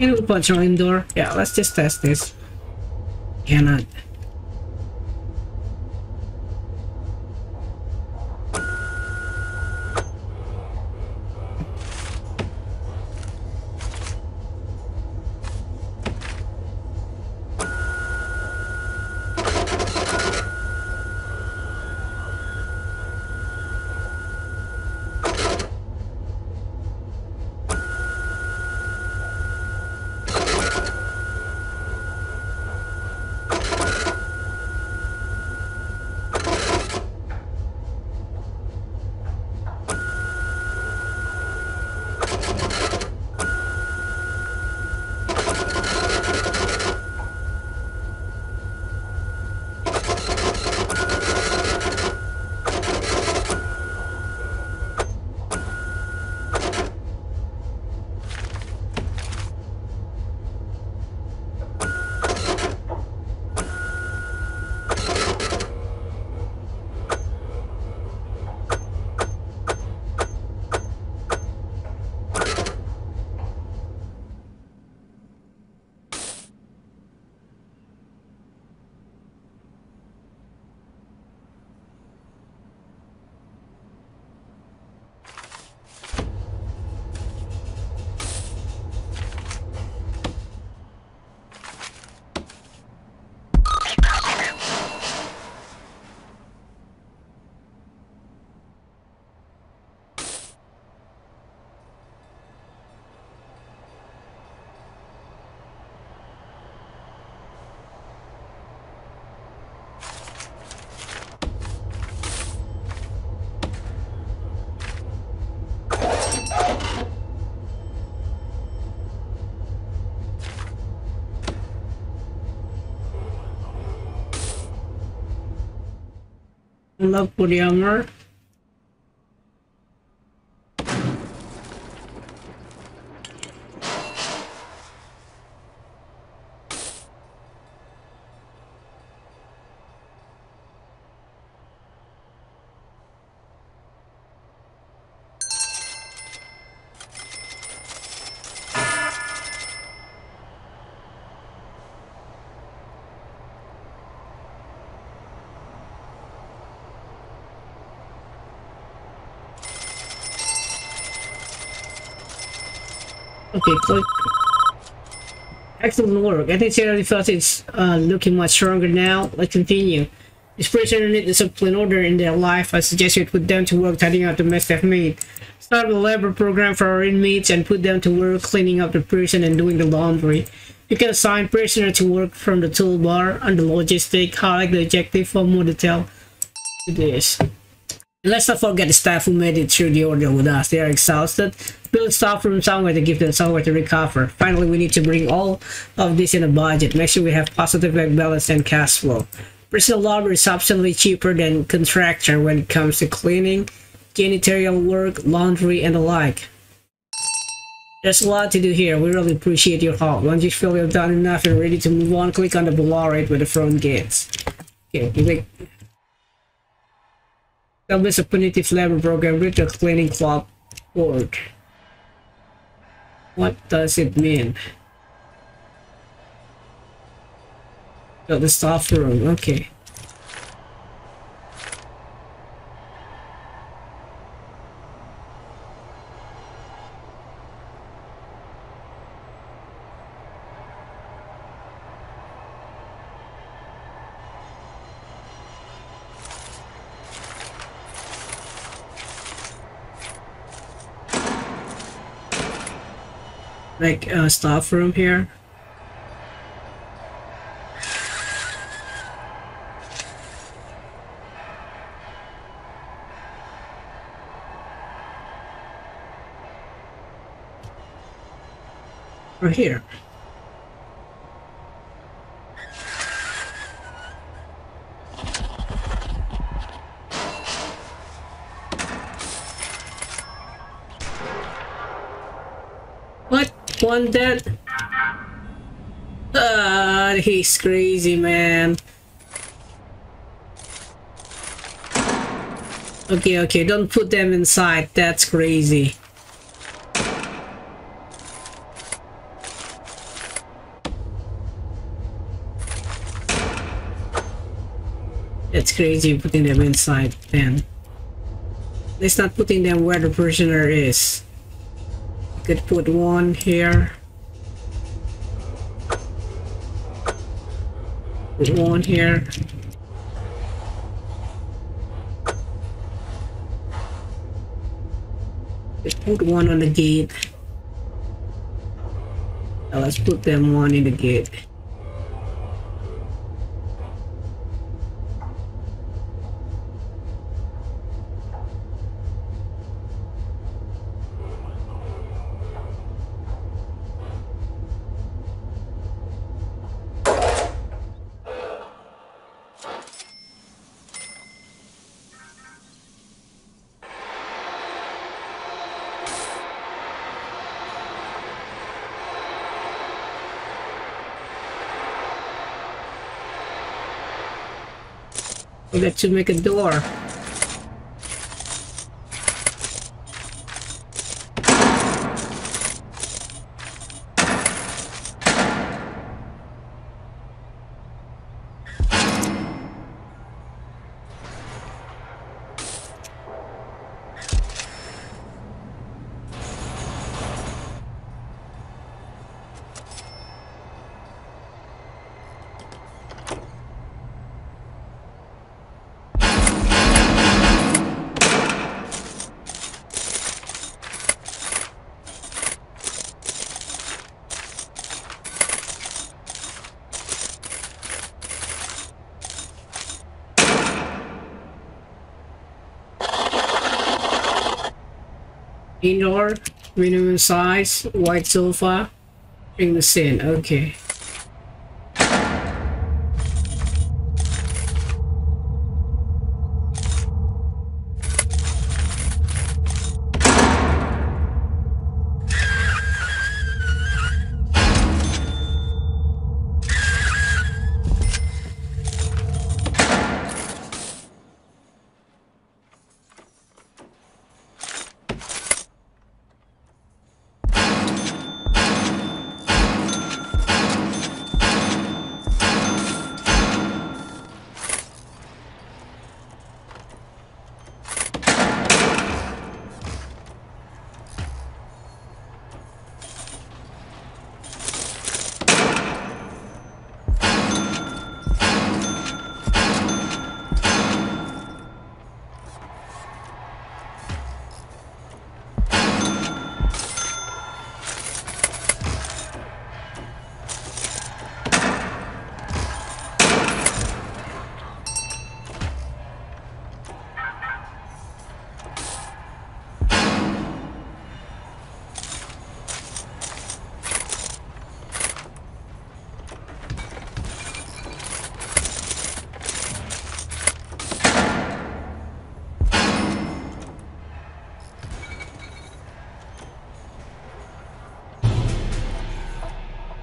Can we put your indoor? Yeah, let's just test this. Cannot. I love Kuryongar. Okay, click. Excellent work. I think Sierra felt it's looking much stronger now. Let's continue. This prisoner needs discipline, order in their life. I suggest you put them to work tidying up the mess they've made. Start with a labor program for our inmates and put them to work cleaning up the prison and doing the laundry. You can assign prisoners to work from the toolbar under logistics. Highlight the objective for more detail to this. And let's not forget the staff who made it through the ordeal with us. They are exhausted. Build staff from somewhere to give them somewhere to recover. Finally, we need to bring all of this in a budget. Make sure we have positive bank balance and cash flow. Personal labor is substantially cheaper than contractor when it comes to cleaning, janitorial work, laundry, and the like. There's a lot to do here. We really appreciate your help. Once you feel you've done enough and ready to move on, click on the below right with the front gates. Okay, click. Establish a punitive labor program with the cleaning club board. What does it mean? Oh, the staff room, okay. Like a staff room here. Or here. One dead. He's crazy, man. Okay, don't put them inside. That's crazy. That's crazy, putting them inside then. It's not putting them where the prisoner is. You could put one here. Put one here. Let's put one on the gate. Now let's put them one in the gate. That should make a door. Indoor, minimum size, white sofa, bring this in, okay.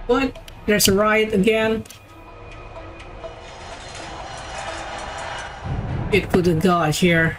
What? There's a riot again. It put a guard here.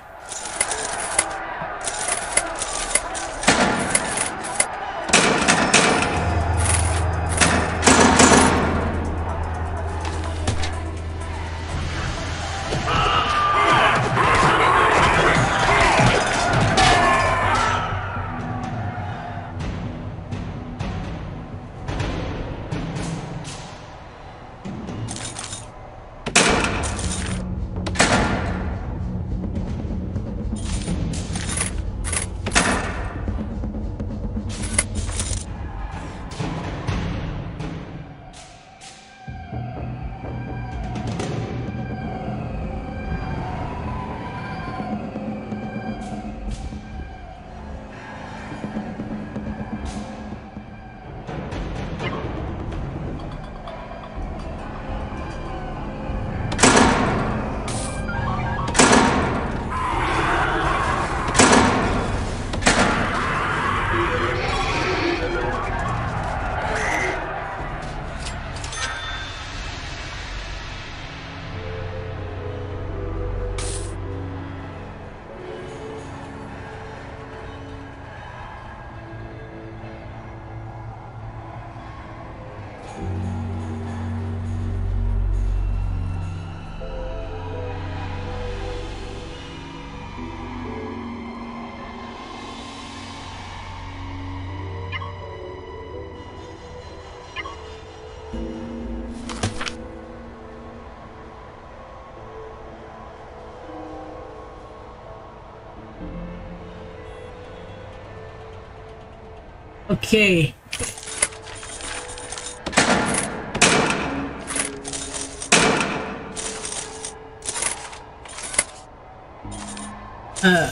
Okay.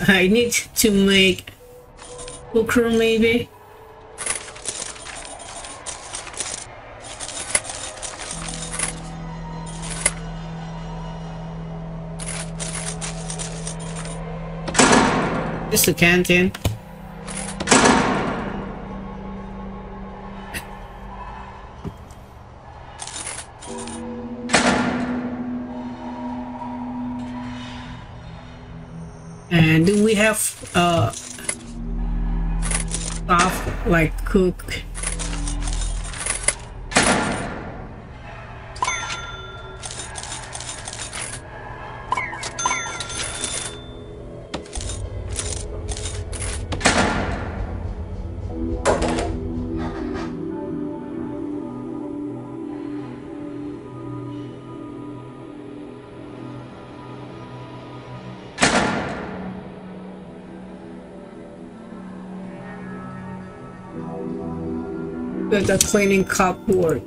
I need to make okra maybe. Just a canteen. And do we have stuff like cook? The cleaning cupboard.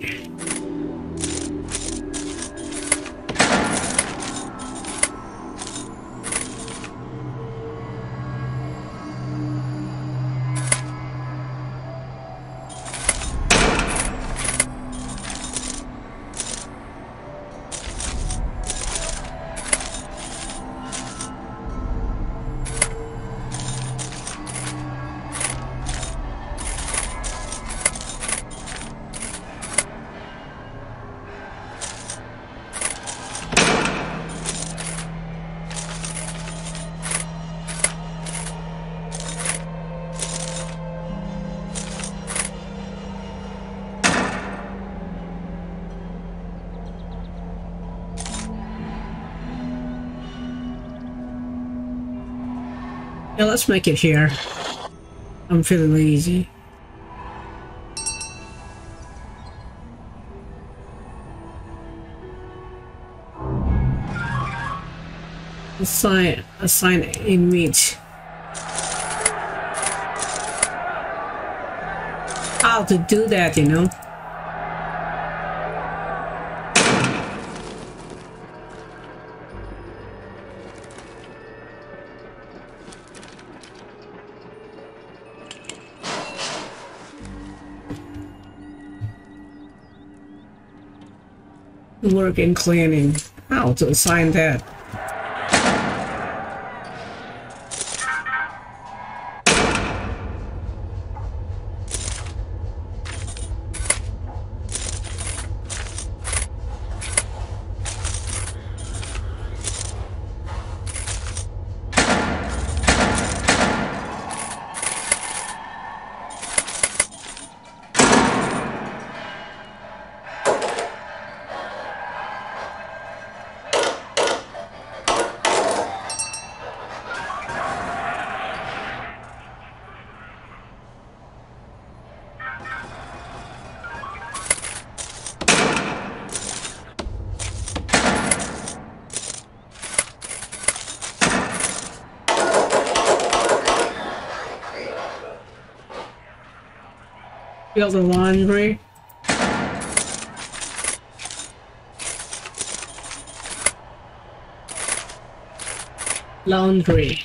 Yeah, let's make it here. I'm feeling lazy. Assign a meat. How to do that, you know? Work in cleaning. How to assign that? Build the laundry. Laundry.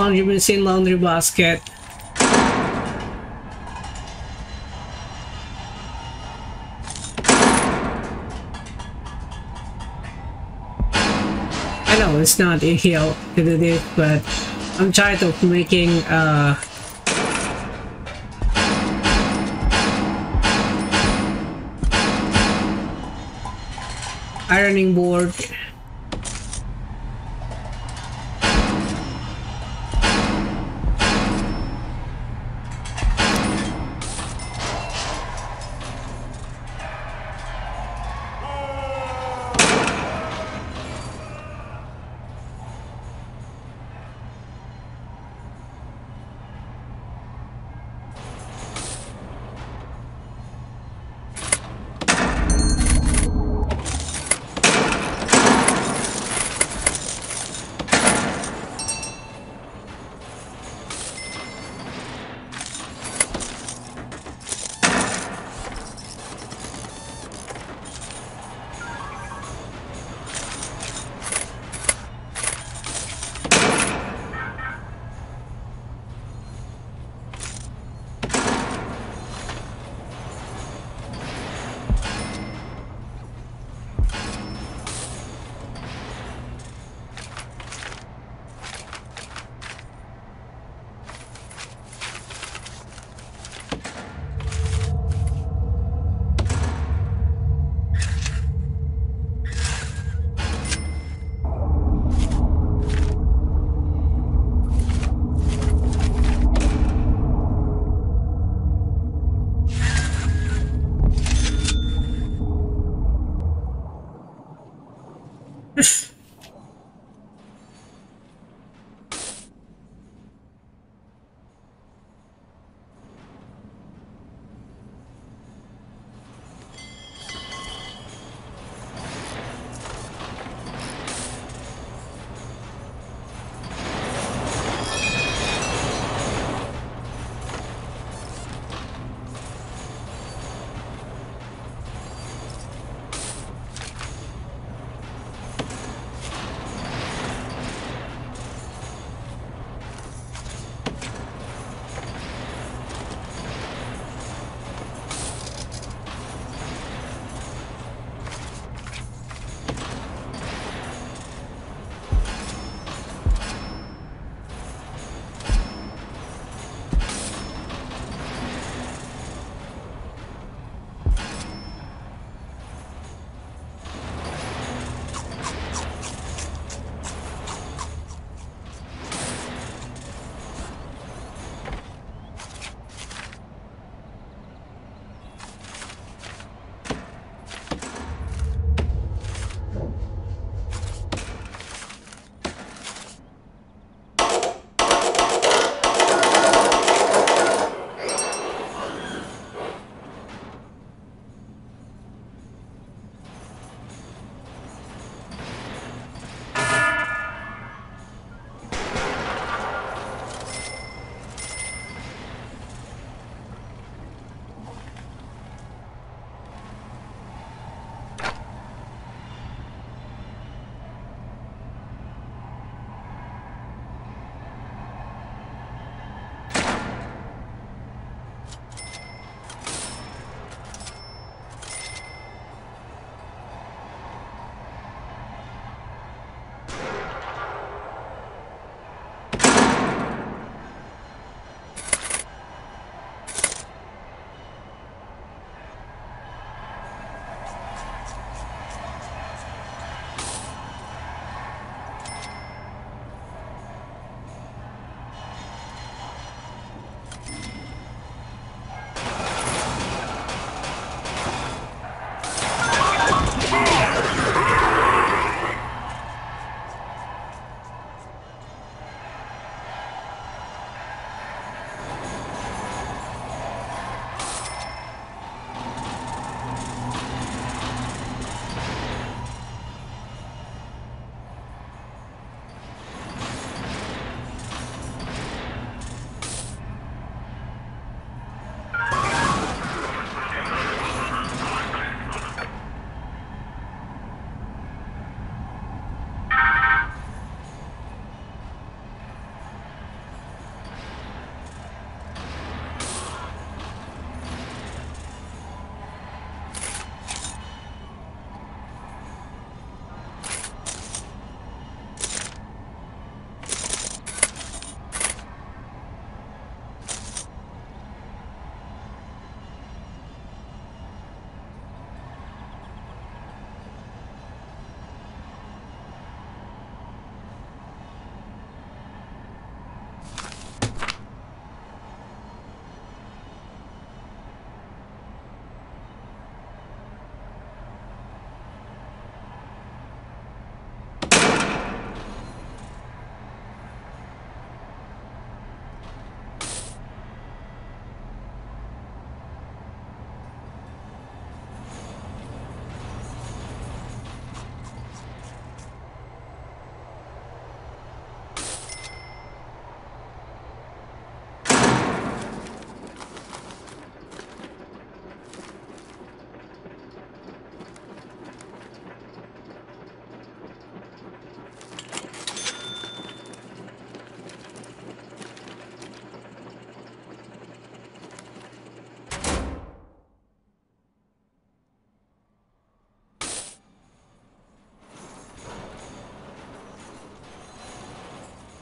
Laundry machine, laundry basket. no, it's not ideal to do this, but I'm tired of making ironing board.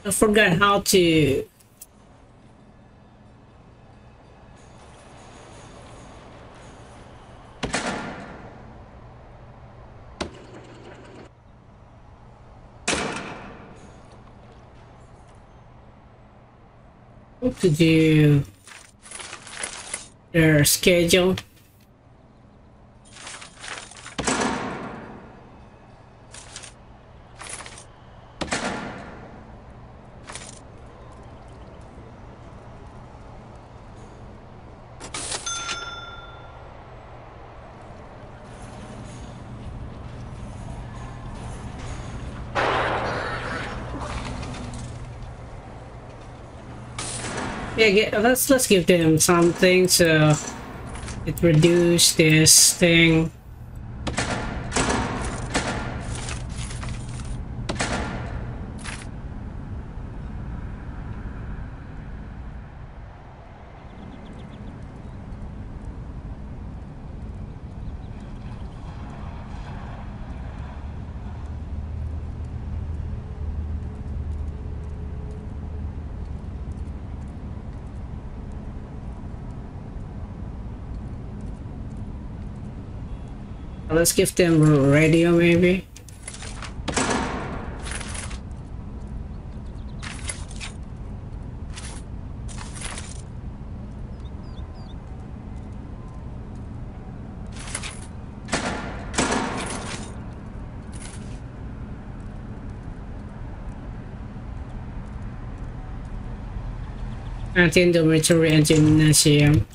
I forgot how to do their schedule. Yeah, let's give them something so it reduce this thing. Let's give them a radio maybe. Anti-dormitory and gymnasium.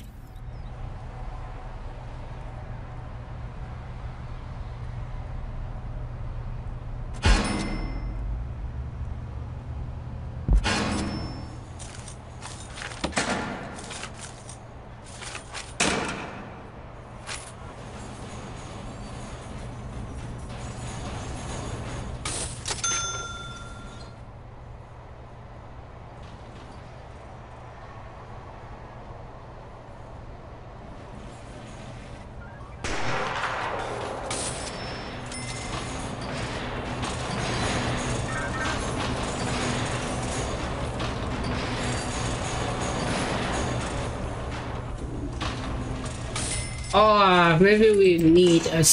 Oh, maybe we need a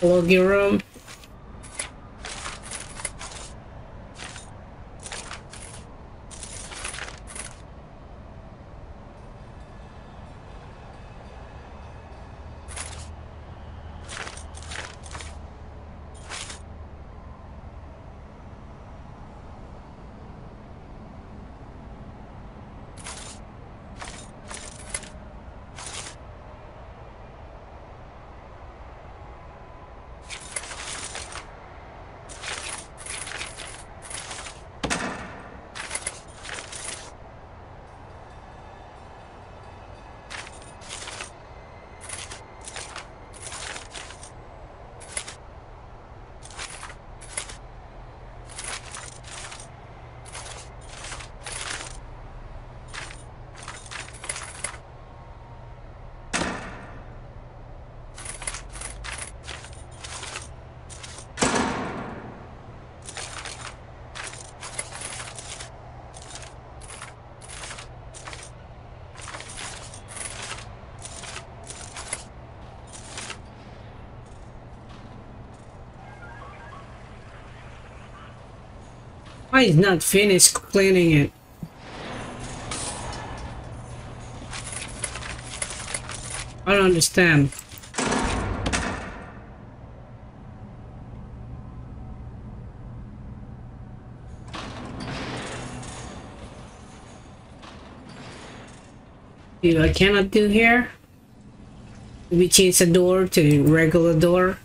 loggy room. I did not finish cleaning it. I don't understand. Dude, I cannot do here. We change the door to the regular door.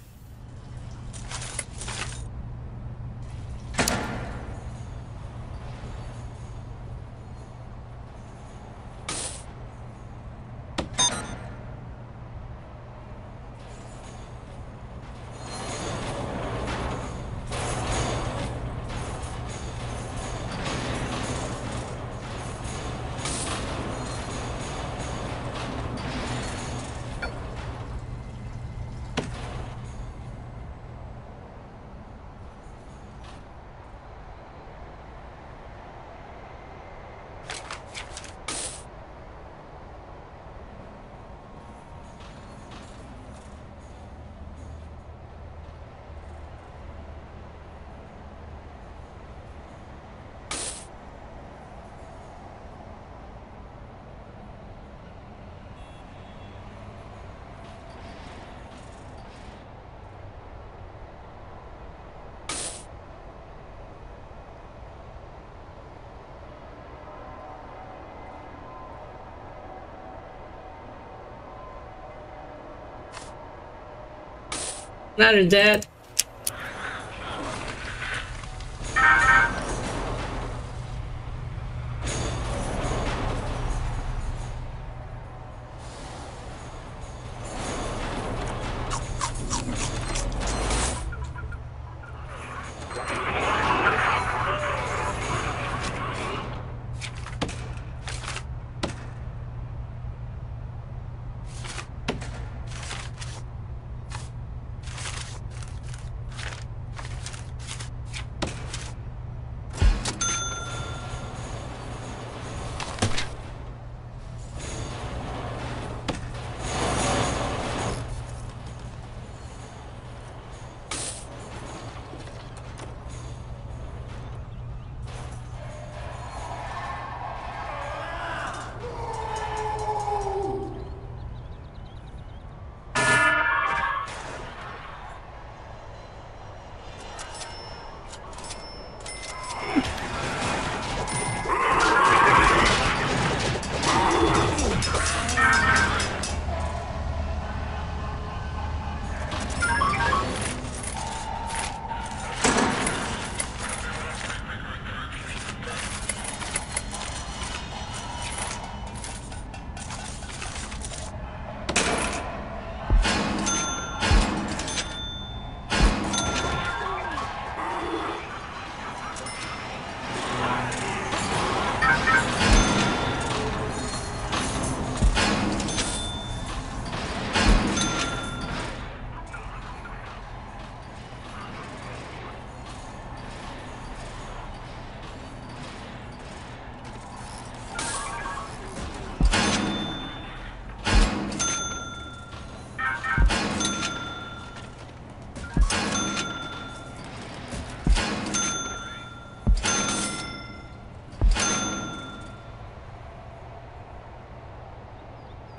Now they're dead.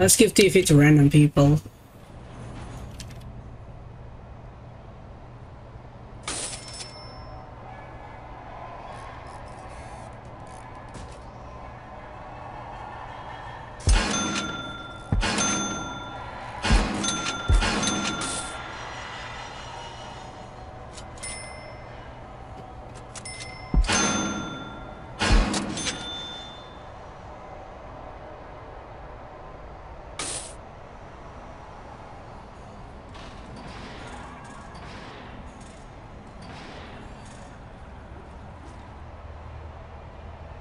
Let's give TV to random people.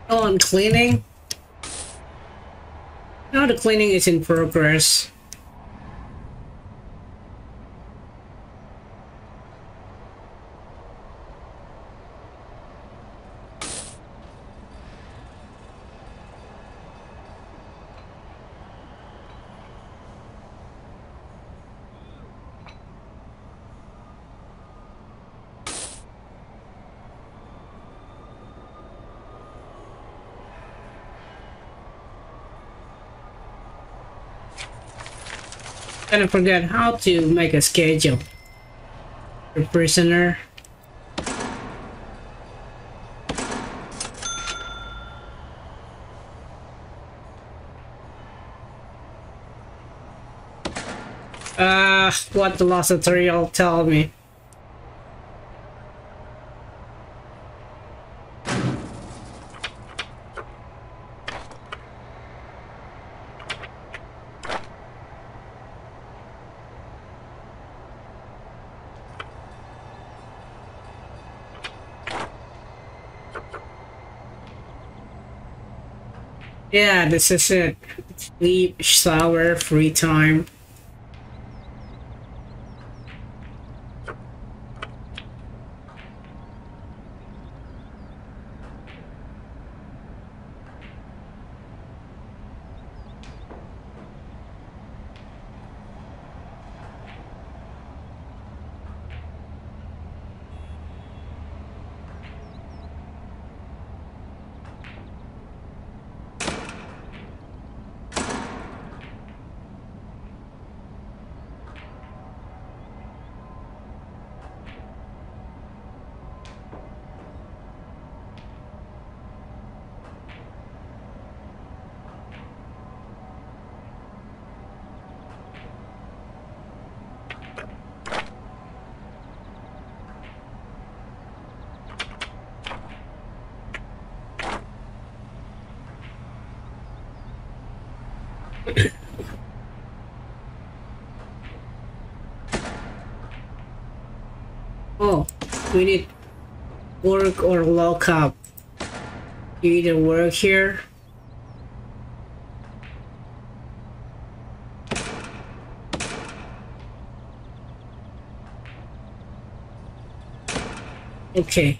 Oh, I'm cleaning. Now the cleaning is in progress. I forget how to make a schedule. The prisoner. What the last tutorial tell me. Yeah, this is it. Sleep, shower, free time. We need work or lock up. You either work here. Okay.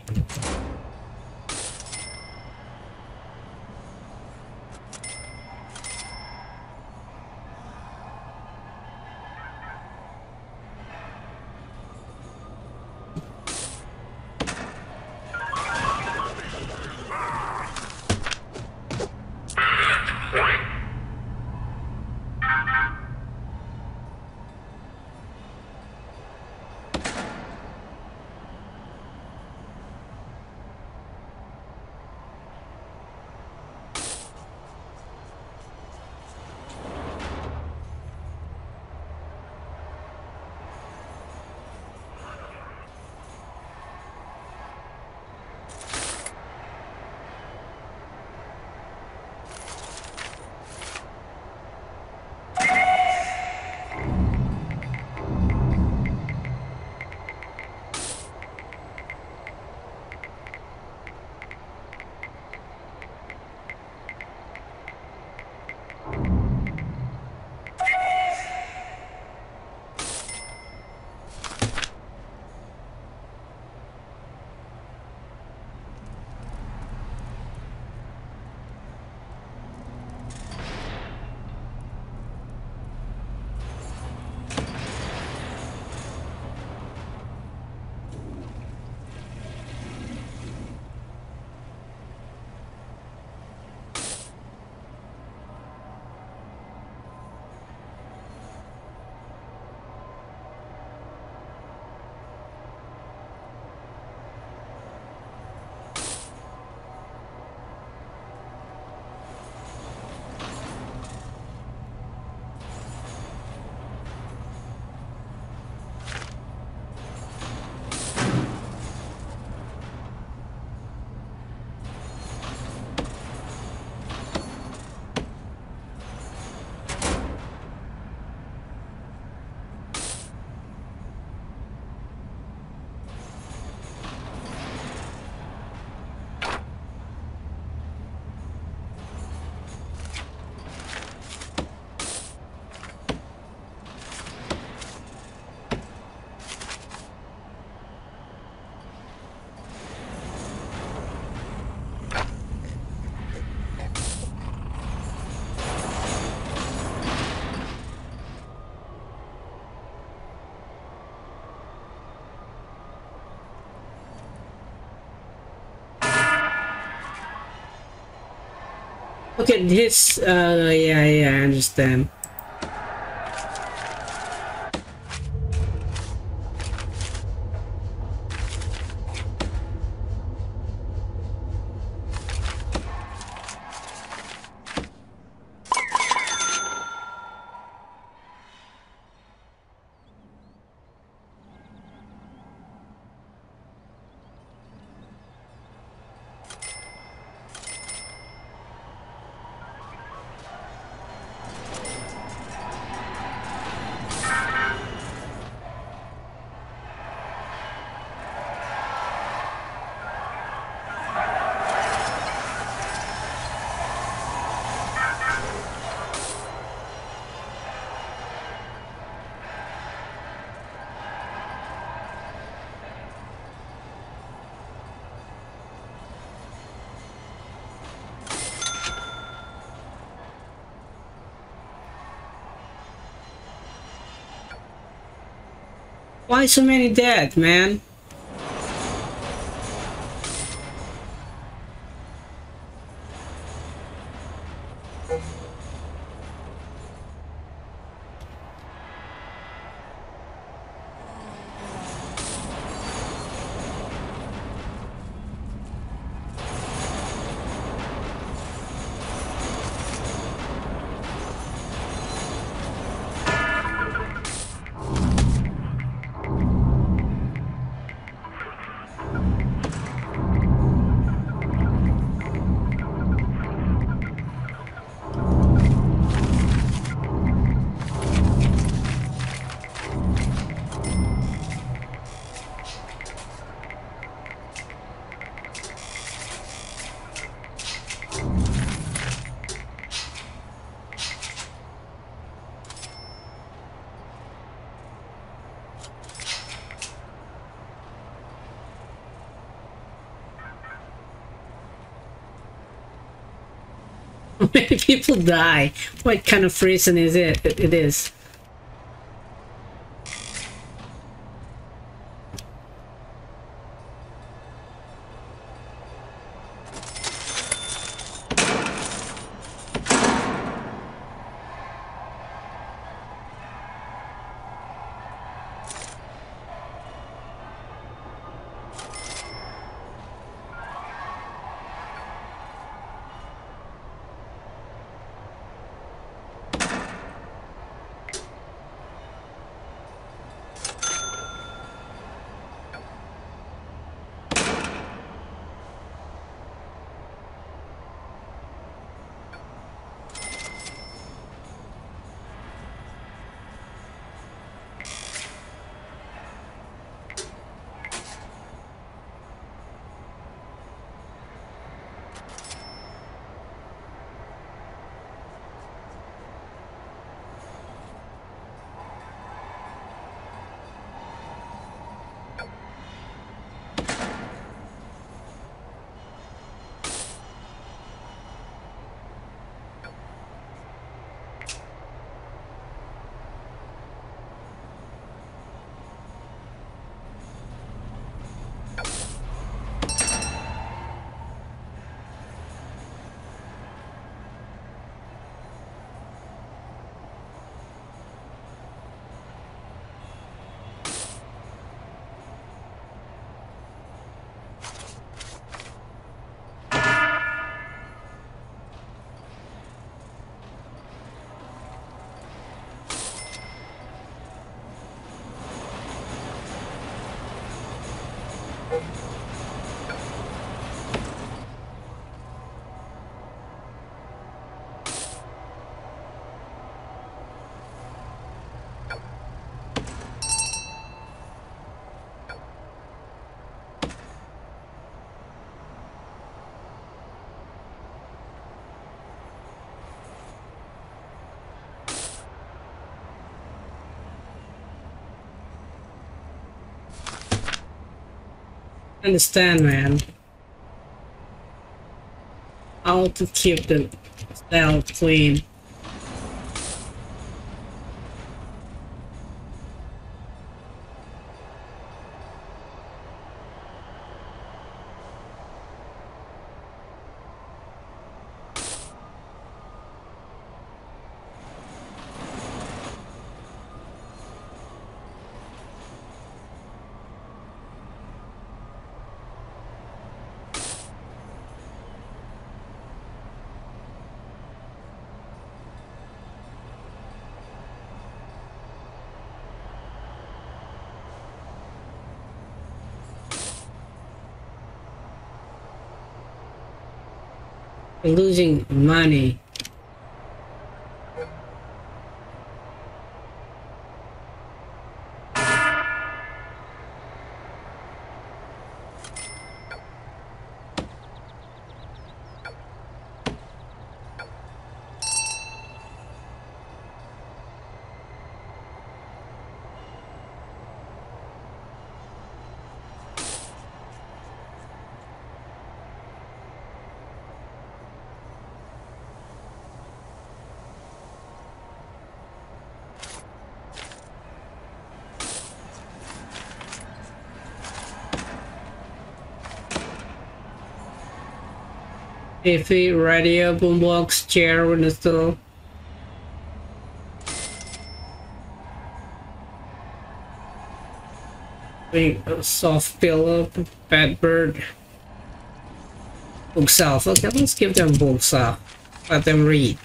Look at this, yeah, I understand. Why so many dead, man? many people die? What kind of reason is it? It is. I understand, man. How to keep the cell clean. Losing money. Iffy, radio, boombox, chair, windowsill. A soft pillow, bad bird. Bookshelf. Okay, let's give them bookshelf. Let them read.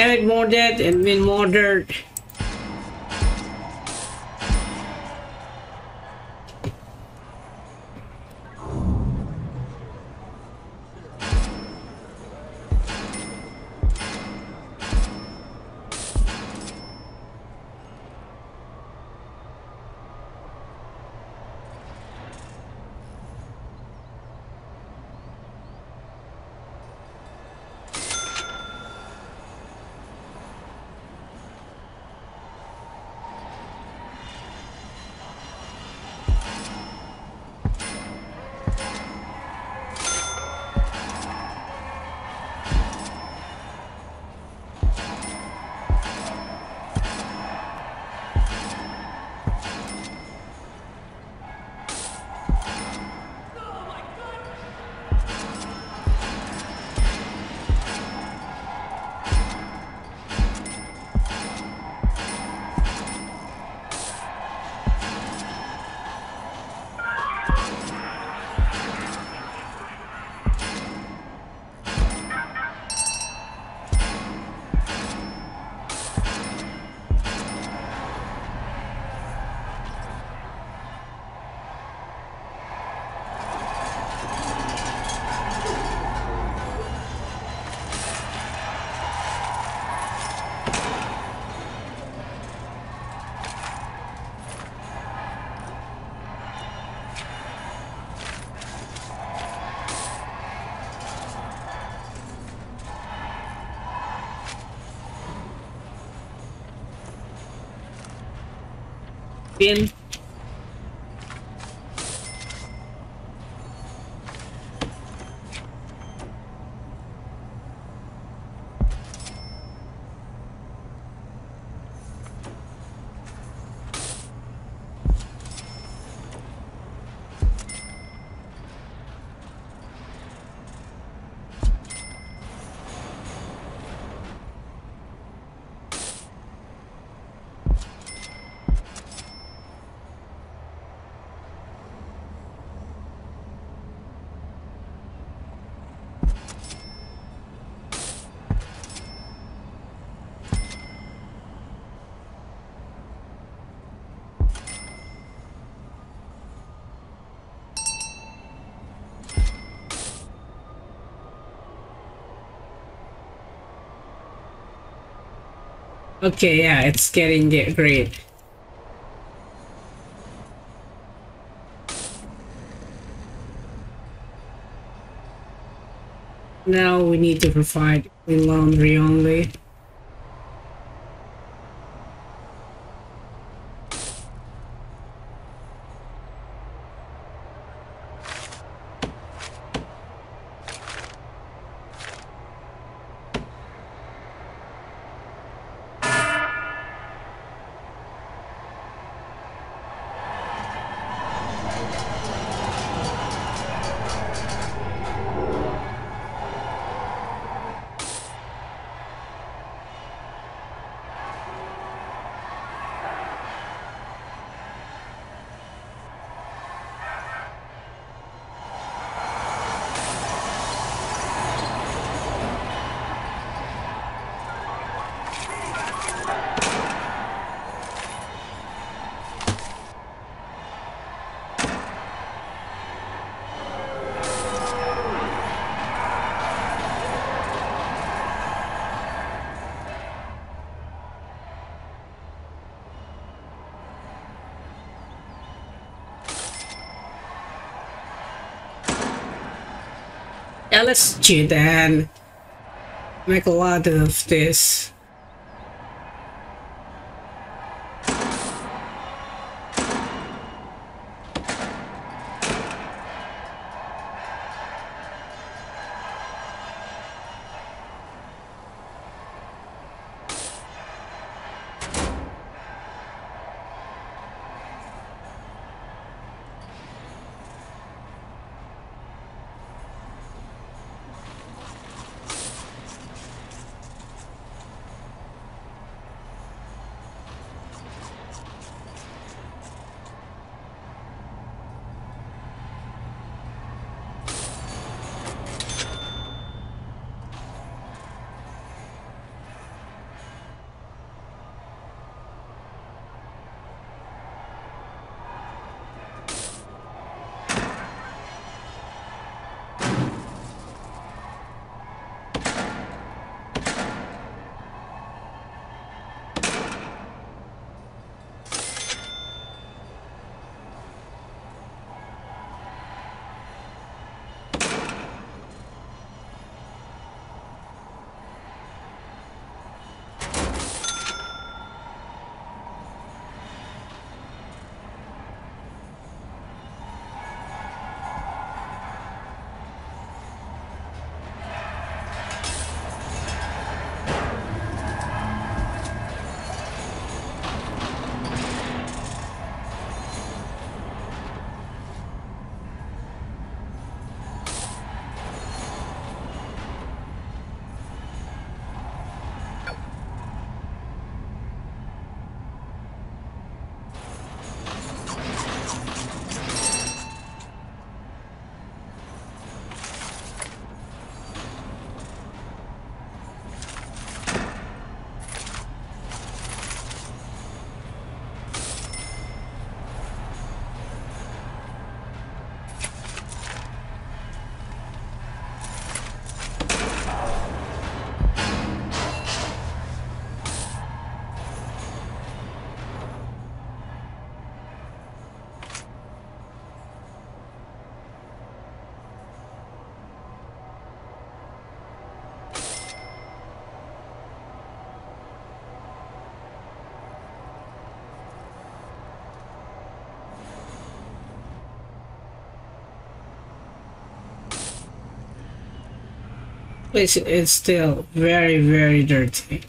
Eric murdered and been murdered. Bien. Okay, yeah, it's getting great. Now we need to provide clean laundry only. Yeah, let's cheat and make a lot of this. place is still very, very dirty.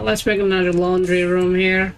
Let's make another laundry room here.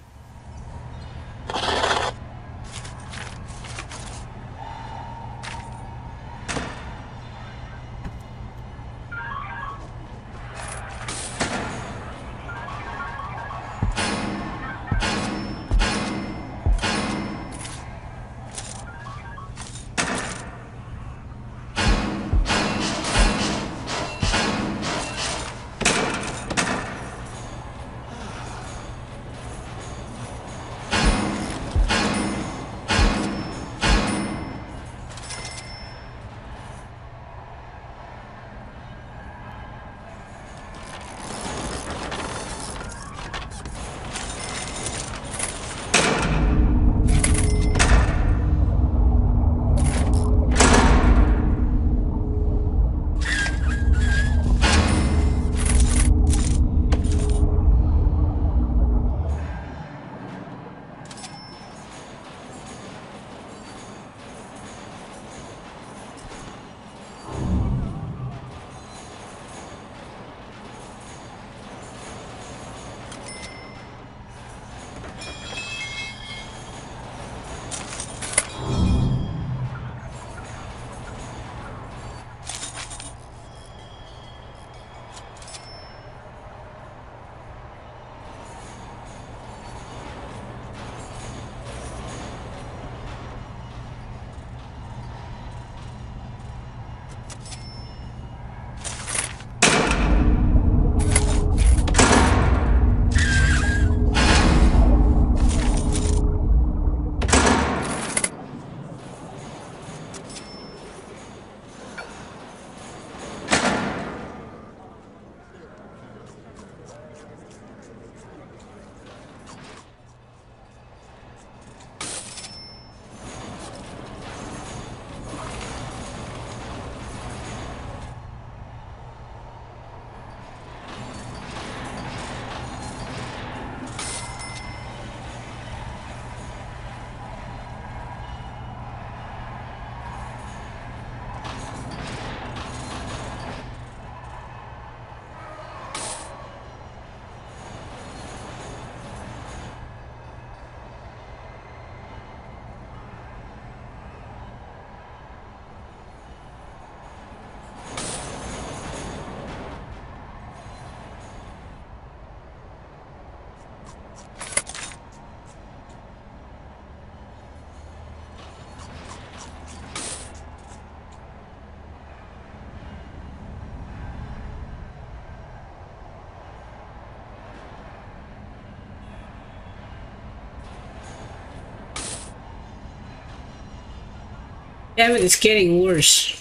Damn it, it's getting worse.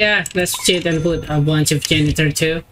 Yeah, let's cheat and put a bunch of janitor too.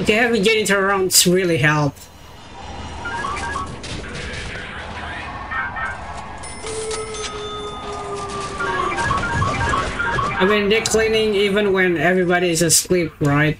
Okay, having janitor rounds really help. I mean, they're cleaning even when everybody is asleep, right?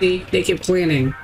They keep cleaning.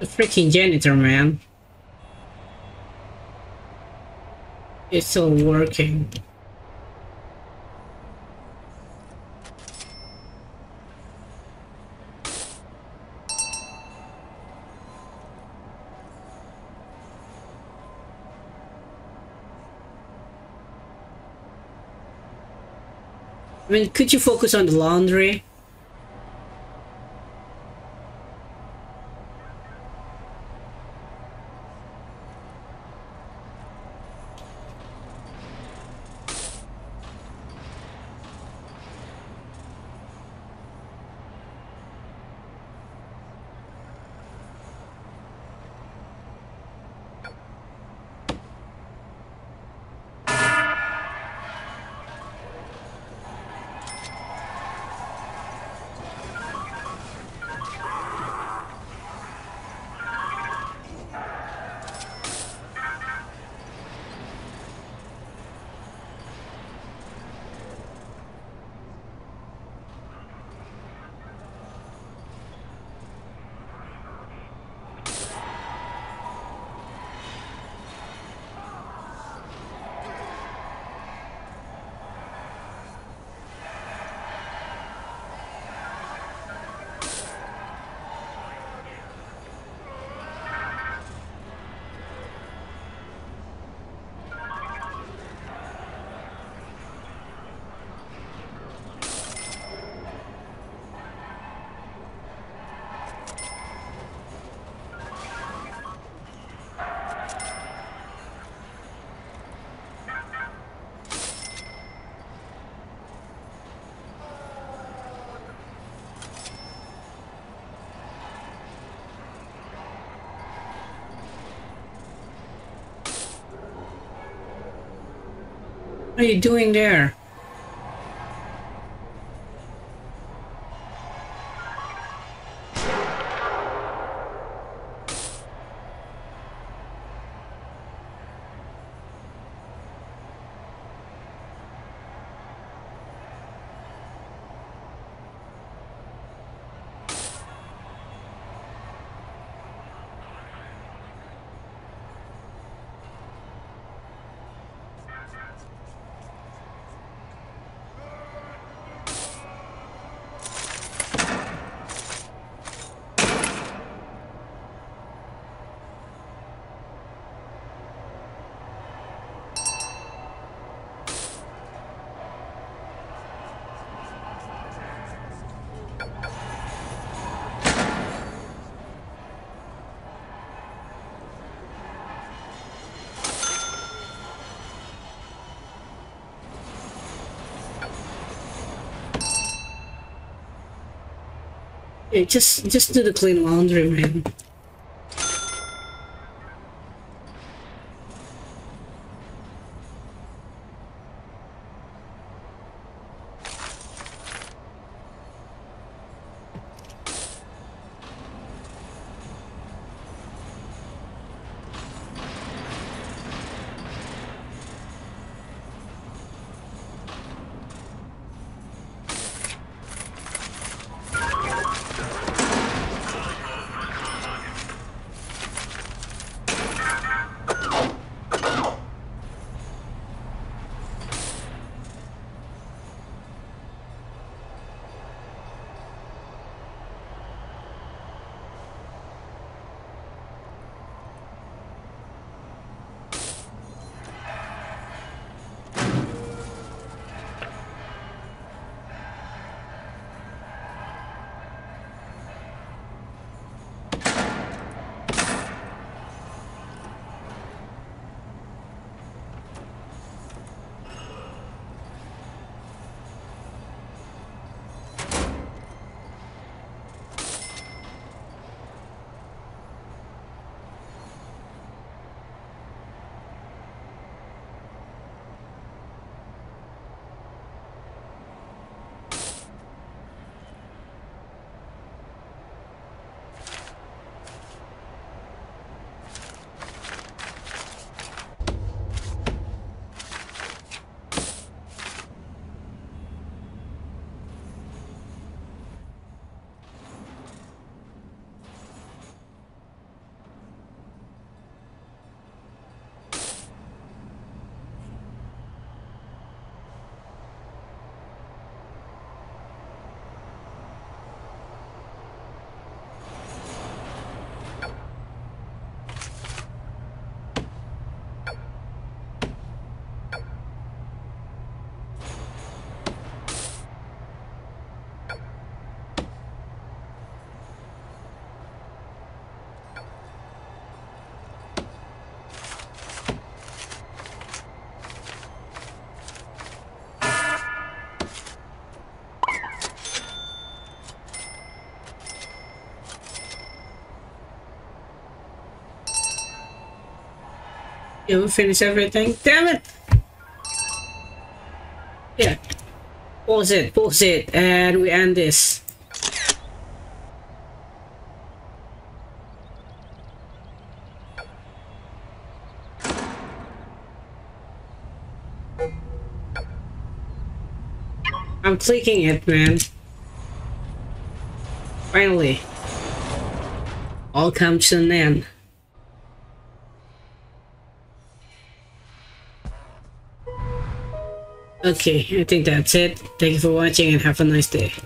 A freaking janitor, man. It's still working. I mean, could you focus on the laundry? What are you doing there? Yeah, just do the clean laundry, man. You will finish everything. Damn it! Yeah. Pause it, and we end this. I'm clicking it, man. Finally. All comes to an end. Okay, I think that's it. Thank you for watching and have a nice day.